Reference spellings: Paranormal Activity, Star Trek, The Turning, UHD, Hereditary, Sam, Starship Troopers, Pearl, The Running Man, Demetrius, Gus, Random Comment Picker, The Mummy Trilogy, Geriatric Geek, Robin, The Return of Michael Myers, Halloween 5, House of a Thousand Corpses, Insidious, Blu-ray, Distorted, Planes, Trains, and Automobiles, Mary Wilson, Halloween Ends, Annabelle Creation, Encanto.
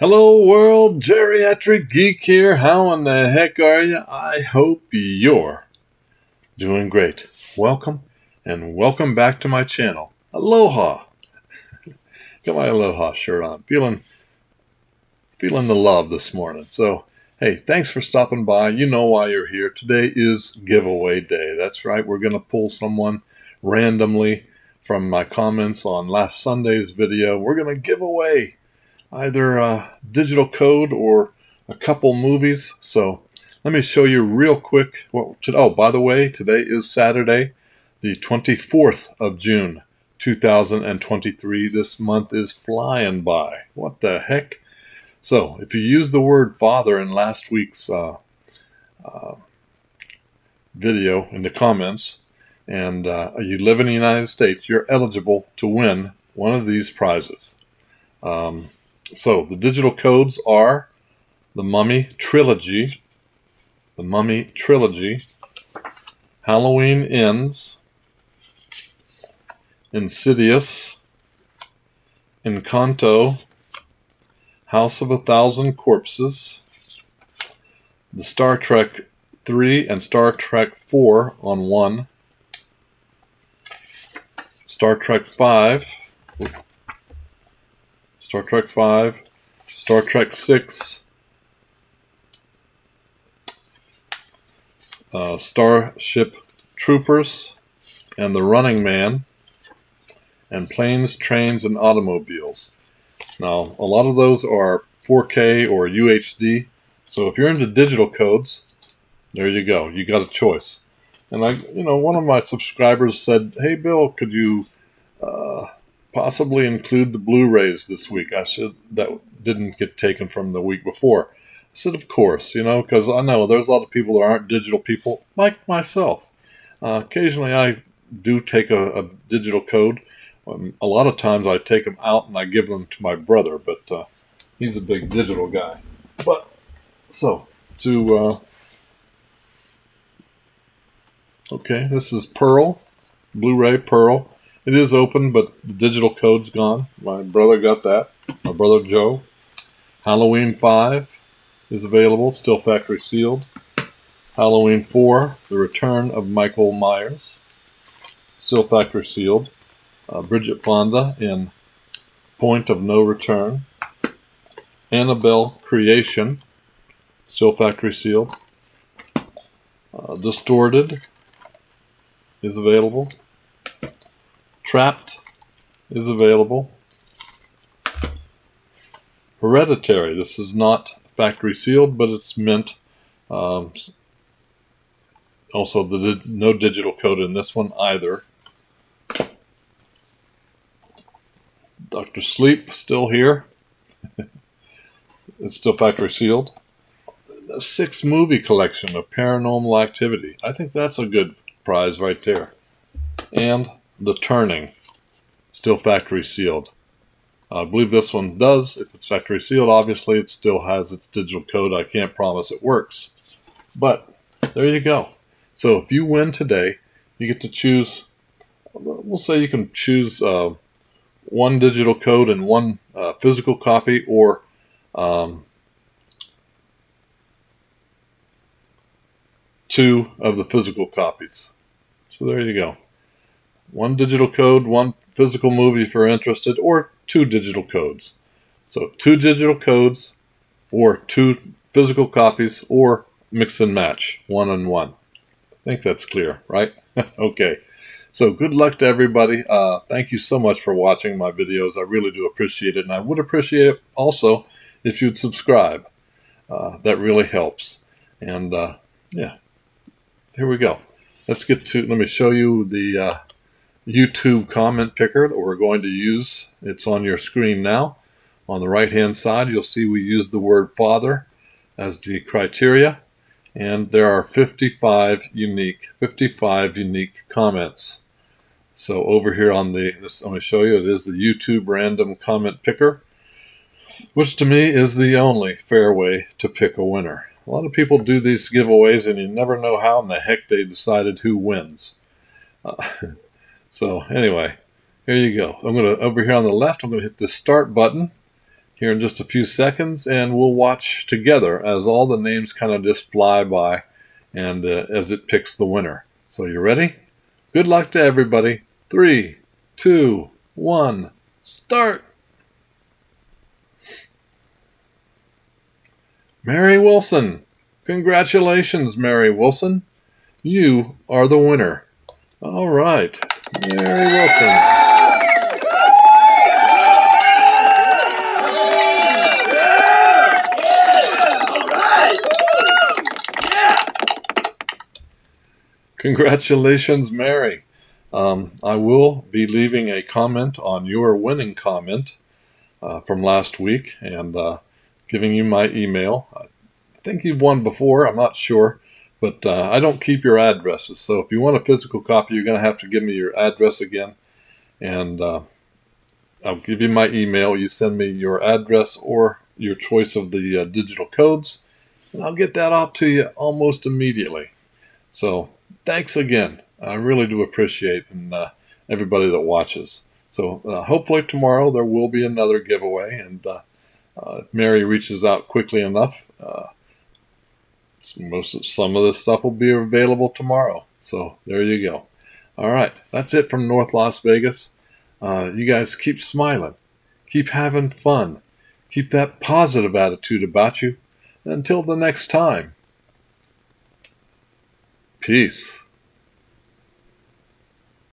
Hello world, Geriatric Geek here. How in the heck are you? I hope you're doing great. Welcome, and welcome back to my channel. Aloha. Got my Aloha shirt on. Feeling the love this morning. So, hey, thanks for stopping by. You know why you're here. Today is giveaway day. That's right. We're going to pull someone randomly from my comments on last Sunday's video. We're going to give away either a digital code or a couple movies. So let me show you real quick. Oh, by the way, today is Saturday, the 24th of June, 2023. This month is flying by. What the heck? So if you use the word father in last week's video in the comments, and you live in the United States, you're eligible to win one of these prizes. So the digital codes are The Mummy Trilogy, The Mummy Trilogy, Halloween Ends, Insidious, Encanto, House of a Thousand Corpses, the Star Trek 3 and Star Trek 4 on one, Star Trek 5, Star Trek 5, Star Trek 6, Starship Troopers, and The Running Man, and Planes, Trains, and Automobiles. Now, a lot of those are 4K or UHD, so if you're into digital codes, there you go. You got a choice. And one of my subscribers said, "Hey, Bill, could you possibly include the Blu-rays this week?" I said, that didn't get taken from the week before. I said, of course, because I know there's a lot of people that aren't digital people, like myself. Occasionally I do take a digital code. A lot of times I take them out and I give them to my brother, but he's a big digital guy. But, so, okay, this is Pearl, Blu-ray Pearl. It is open, but the digital code's gone. My brother got that. My brother Joe. Halloween 5 is available, still factory sealed. Halloween 4, The Return of Michael Myers, still factory sealed. Bridget Fonda in Point of No Return. Annabelle Creation, still factory sealed. Distorted is available. Trapped is available. Hereditary. This is not factory sealed, but it's mint. Also, no digital code in this one either. Dr. Sleep, still here. It's still factory sealed. A 6-movie collection of Paranormal Activity. I think that's a good prize right there. And The Turning, still factory sealed. I believe this one does. If it's factory sealed, obviously it still has its digital code. I can't promise it works. But there you go. So if you win today, you get to choose, we'll say you can choose one digital code and one physical copy, or two of the physical copies. So there you go. One digital code, one physical movie if you're interested, or two digital codes. So two digital codes or two physical copies, or mix and match, one and one. I think that's clear, right? Okay. So good luck to everybody. Thank you so much for watching my videos. I really do appreciate it. And I would appreciate it also if you'd subscribe. That really helps. And yeah, here we go. Let's get to, let me show you the YouTube comment picker that we're going to use. It's on your screen now. On the right hand side, you'll see we use the word father as the criteria, and there are 55 unique comments. So over here on this, let me show you, it is the YouTube random comment picker, which to me is the only fair way to pick a winner. A lot of people do these giveaways and you never know how in the heck they decided who wins. So anyway, here you go. I'm going to, over here on the left, I'm going to hit the start button, here in just a few seconds, and we'll watch together as all the names kind of just fly by and as it picks the winner. So you ready? Good luck to everybody. 3, 2, 1, start! Mary Wilson. Congratulations, Mary Wilson. You are the winner. All right, Mary Wilson. Congratulations, Mary. I will be leaving a comment on your winning comment from last week and giving you my email. I think you've won before. I'm not sure. But I don't keep your addresses. So if you want a physical copy, you're going to have to give me your address again. And I'll give you my email. You send me your address or your choice of the digital codes. And I'll get that out to you almost immediately. So thanks again. I really do appreciate everybody that watches. So hopefully tomorrow there will be another giveaway, and if Mary reaches out quickly enough, some of this stuff will be available tomorrow. So there you go. All right, that's it from North Las Vegas. You guys keep smiling, keep having fun, keep that positive attitude about you. Until the next time. Peace.